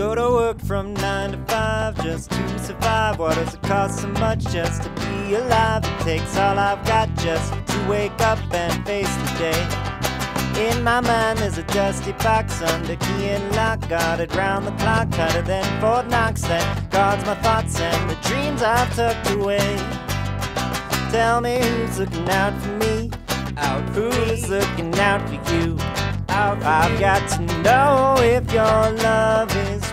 Go to work from 9 to 5 just to survive. What does it cost so much just to be alive? It takes all I've got just to wake up and face the day. In my mind there's a dusty box under key and lock, guarded round the clock, tighter than Fort Knox, that guards my thoughts and the dreams I've tucked away. Tell me who's looking out for me, out for who's me. Looking out for you, out for I've me. Got to know if your love is true.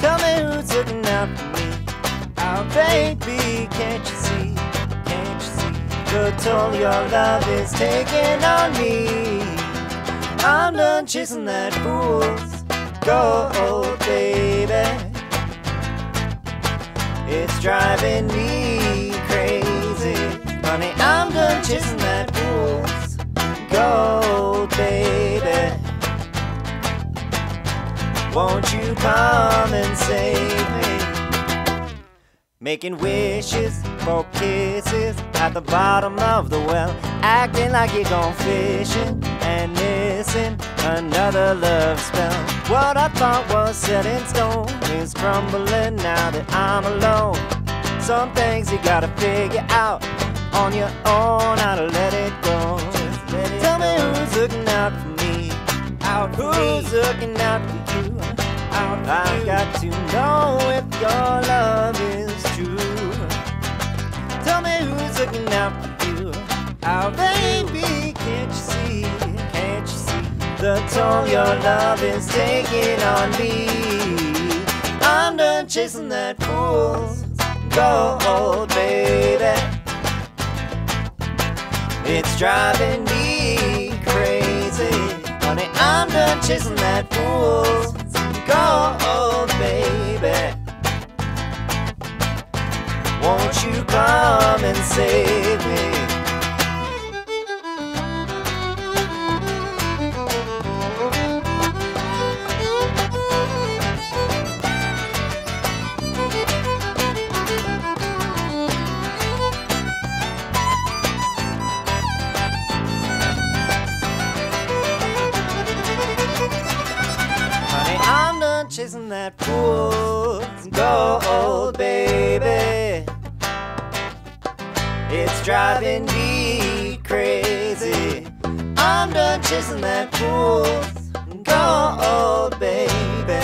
Tell me who's looking out for me, out baby, can't you see, can't you see? Good toll your love is taking on me. I'm done chasing that fool's gold, baby. It's driving me. Honey, I'm done chasing that fool's gold, baby. Won't you come and save me? Making wishes for kisses at the bottom of the well, acting like you're gone fishing and missing another love spell. What I thought was set in stone is crumbling now that I'm alone. Some things you gotta figure out on your own, how to let it go. Just let it tell go. Me who's looking out for me, out for who's me. Looking out for you, out for I've you. Got to know if your love is true. Tell me who's looking out for you, out baby, can't you see, can't you see? The toll your love is taking on me. I'm done chasing that fool's gold, baby. It's driving me crazy. Honey, I'm done chasing that fool's gold, baby. Won't you come and save me? Chasing that fool's gold, baby. It's driving me crazy. I'm done chasing that fool's gold, baby.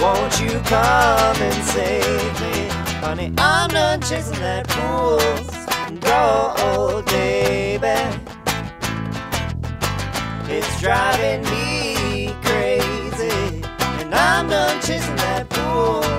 Won't you come and save me? Honey, I'm done chasing that fool's gold, baby. It's driving me crazy, and I'm done chasing that fool.